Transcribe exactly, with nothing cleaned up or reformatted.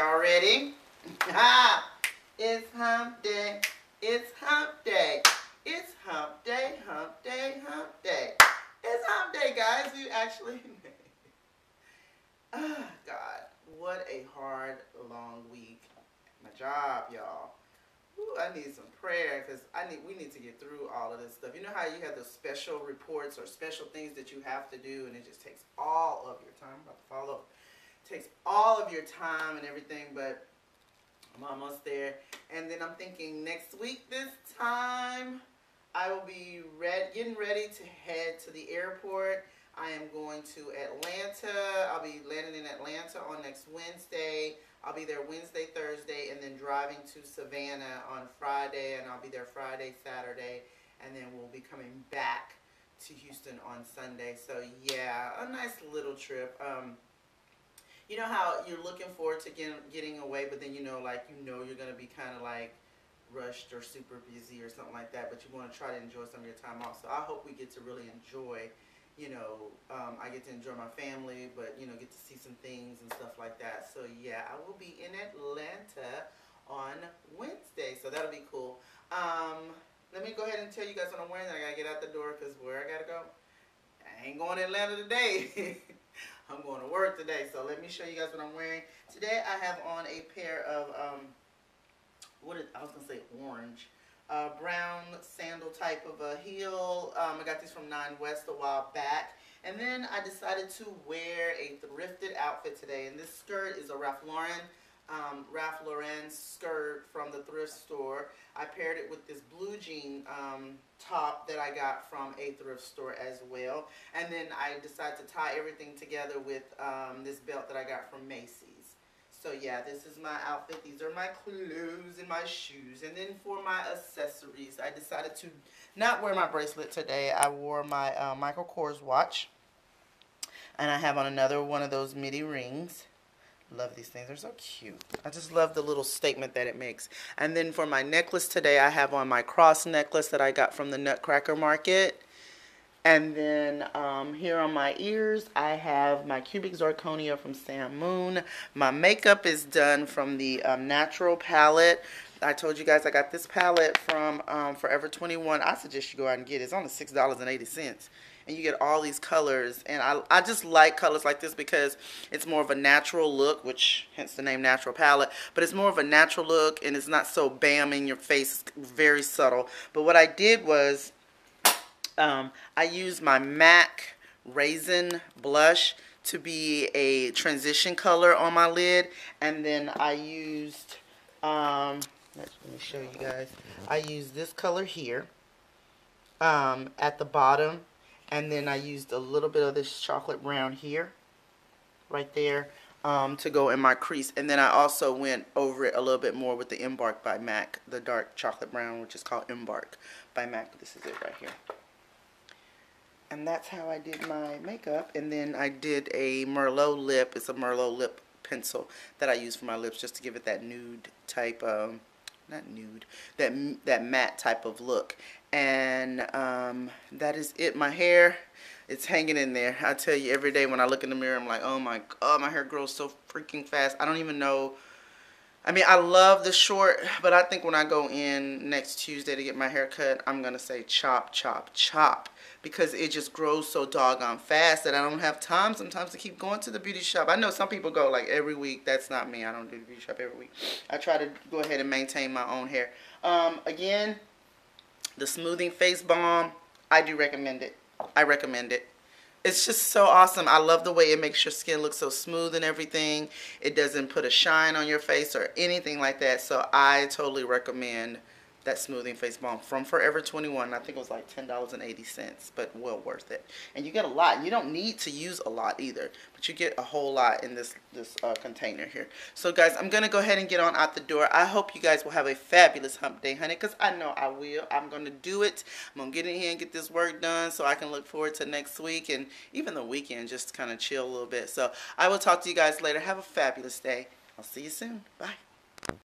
Y'all ready? It's hump day. It's hump day. It's hump day, hump day, hump day. It's hump day, guys. You actually... Oh, God. What a hard, long week. My job, y'all. I need some prayer because I need. we need to get through all of this stuff. You know how you have those special reports or special things that you have to do, and it just takes all of your time. I'm about to follow up. It takes all of your time and everything, but I'm almost there. And then I'm thinking next week this time, I will be red, getting ready to head to the airport. I am going to Atlanta. I'll be landing in Atlanta on next Wednesday. I'll be there Wednesday, Thursday, and then driving to Savannah on Friday, and I'll be there Friday, Saturday, and then we'll be coming back to Houston on Sunday. So, yeah, a nice little trip. Um, you know how you're looking forward to get, getting away, but then you know, like, you know you're going to be kind of, like, rushed or super busy or something like that, but you want to try to enjoy some of your time off. So I hope we get to really enjoy, you know, um, I get to enjoy my family, but, you know, get to see some things and stuff like that. So, yeah, I will be in Atlanta on Wednesday, so that'll be cool. Um, let me go ahead and tell you guys what I'm wearing. I got to get out the door because where I got to go, I ain't going to Atlanta today. I'm going to work today, so let me show you guys what I'm wearing. Today I have on a pair of, um, what is, I was going to say orange. Uh, brown sandal type of a heel. Um, I got these from Nine West a while back. And then I decided to wear a thrifted outfit today. And this skirt is a Ralph Lauren, um, Ralph Lauren skirt from the thrift store. I paired it with this blue jean um, top that I got from a thrift store as well. And then I decided to tie everything together with um, this belt that I got from Macy's. So, yeah, this is my outfit. These are my clothes and my shoes. And then for my accessories, I decided to not wear my bracelet today. I wore my uh, Michael Kors watch. And I have on another one of those midi rings. Love these things. They're so cute. I just love the little statement that it makes. And then for my necklace today, I have on my cross necklace that I got from the Nutcracker Market. And then um, here on my ears, I have my Cubic Zirconia from Sam Moon. My makeup is done from the um, Natural palette. I told you guys I got this palette from um, Forever twenty-one. I suggest you go out and get it. It's only six dollars and eighty cents. And you get all these colors. And I, I just like colors like this because it's more of a natural look, which hence the name Natural palette. But it's more of a natural look, and it's not so bam in your face. It's very subtle. But what I did was... Um, I use my MAC Raisin blush to be a transition color on my lid, and then I used, um, let me show you guys, I used this color here um, at the bottom, and then I used a little bit of this chocolate brown here, right there, um, to go in my crease, and then I also went over it a little bit more with the Embark by MAC, the dark chocolate brown, which is called Embark by MAC. This is it right here. And that's how I did my makeup. And then I did a Merlot lip. It's a Merlot lip pencil that I use for my lips just to give it that nude type of, not nude, that that matte type of look. And um, that is it. My hair, it's hanging in there. I tell you, every day when I look in the mirror, I'm like, oh my God, my hair grows so freaking fast. I don't even know. I mean, I love the short, but I think when I go in next Tuesday to get my hair cut, I'm going to say chop, chop, chop. Because it just grows so doggone fast that I don't have time sometimes to keep going to the beauty shop. I know some people go like every week. That's not me. I don't do the beauty shop every week. I try to go ahead and maintain my own hair. Um, again, the smoothing face balm, I do recommend it. I recommend it. It's just so awesome. I love the way it makes your skin look so smooth and everything. It doesn't put a shine on your face or anything like that. So I totally recommend that smoothing face balm from Forever twenty-one. I think it was like ten dollars and eighty cents, but well worth it. And you get a lot. You don't need to use a lot either, but you get a whole lot in this, this uh, container here. So, guys, I'm going to go ahead and get on out the door. I hope you guys will have a fabulous hump day, honey, because I know I will. I'm going to do it. I'm going to get in here and get this work done so I can look forward to next week and even the weekend just kind of chill a little bit. So I will talk to you guys later. Have a fabulous day. I'll see you soon. Bye.